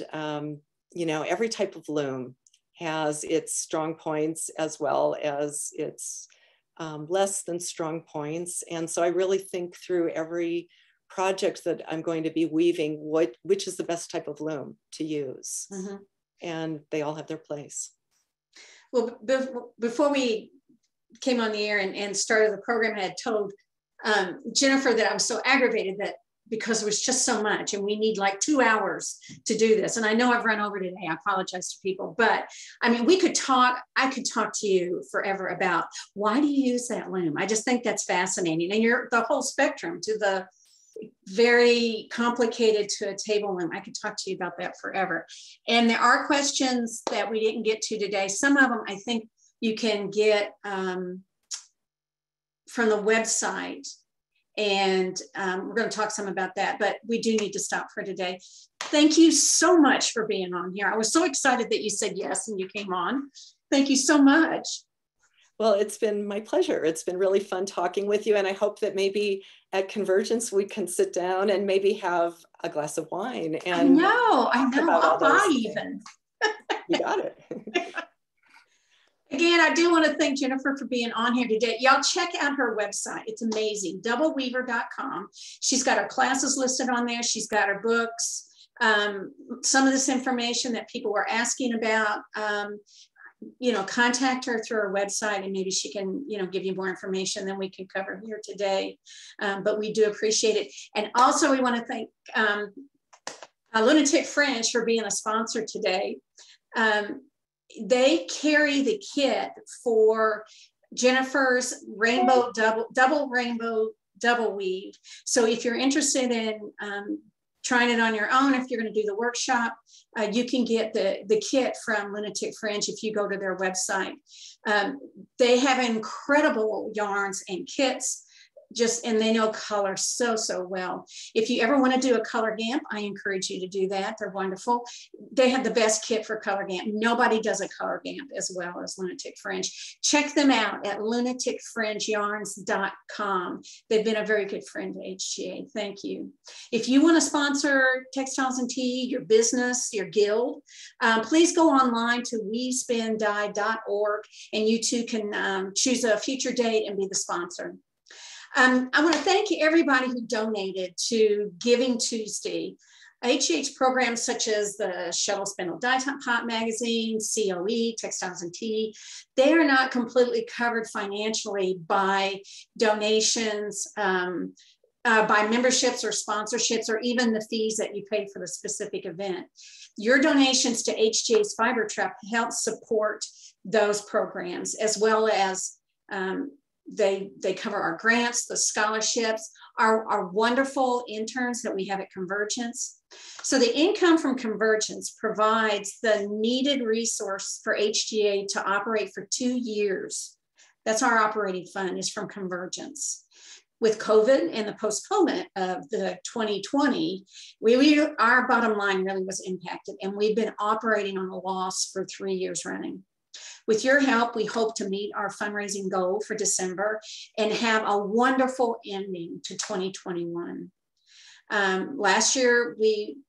you know, every type of loom has its strong points as well as its less than strong points. And so I really think through every project that I'm going to be weaving, which is the best type of loom to use. And they all have their place. Well, before we came on the air and started the program, I had told Jennifer that I'm so aggravated that because it was just so much and we need like 2 hours to do this. And I know I've run over today, I apologize to people, but I mean, we could talk, I could talk to you forever about why do you use that loom? I just think that's fascinating. And you're the whole spectrum to the very complicated to a table loom. I could talk to you about that forever. And there are questions that we didn't get to today. Some of them I think you can get from the website. And we're going to talk some about that, but we do need to stop for today. Thank you so much for being on here. I was so excited that you said yes and you came on. Thank you so much. Well, it's been my pleasure. It's been really fun talking with you. And I hope that maybe at Convergence, we can sit down and maybe have a glass of wine. And I know, I'll buy even. You got it. Again, I do want to thank Jennifer for being on here today. Y'all check out her website. It's amazing, doubleweaver.com. She's got her classes listed on there. She's got her books, some of this information that people were asking about. You know, contact her through her website and maybe she can, you know, give you more information than we can cover here today. But we do appreciate it. And also we want to thank Lunatic Fringe for being a sponsor today. They carry the kit for Jennifer's rainbow double weave. So if you're interested in trying it on your own, if you're going to do the workshop, you can get the kit from Lunatic Fringe if you go to their website. They have incredible yarns and kits. And they know color so well. If you ever want to do a color gamp, I encourage you to do that. They're wonderful. They have the best kit for color gamp. Nobody does a color gamp as well as Lunatic Fringe. Check them out at lunaticfringeyarns.com. They've been a very good friend to HGA. Thank you. If you want to sponsor Textiles and Tea, your business, your guild, please go online to weavespindye.org and you too can choose a future date and be the sponsor. I want to thank everybody who donated to Giving Tuesday. HGH programs such as the Shuttle Spindle Dye Pot Magazine, COE, Textiles and Tea, they are not completely covered financially by donations by memberships or sponsorships, or even the fees that you pay for the specific event. Your donations to HGA's Fiber Trap help support those programs, as well as they cover our grants, the scholarships, our wonderful interns that we have at Convergence. So the income from Convergence provides the needed resource for HGA to operate for 2 years. That's our operating fund, is from Convergence. With COVID and the postponement of the 2020, our bottom line really was impacted, and we've been operating on a loss for 3 years running. With your help, we hope to meet our fundraising goal for December and have a wonderful ending to 2021. Last year,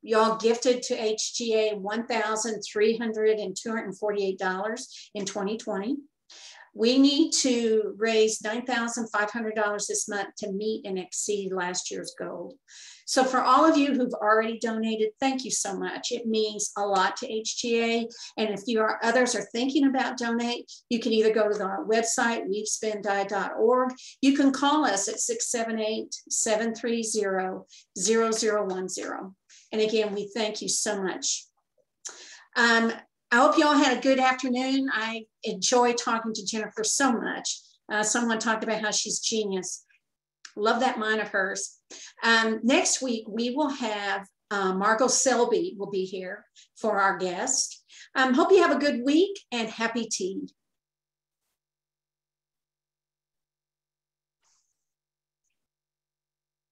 y'all gifted to HGA $1,348 in 2020. We need to raise $9,500 this month to meet and exceed last year's goal. So for all of you who've already donated, thank you so much. It means a lot to HGA. And if you or others are thinking about donate, you can either go to our website, weavespendie.org. You can call us at 678-730-0010. And again, we thank you so much. I hope you all had a good afternoon. I enjoy talking to Jennifer so much. Someone talked about how she's genius. Love that mind of hers. Next week, we will have Margot Selby will be here for our guest. Hope you have a good week and happy tea.